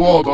Sword.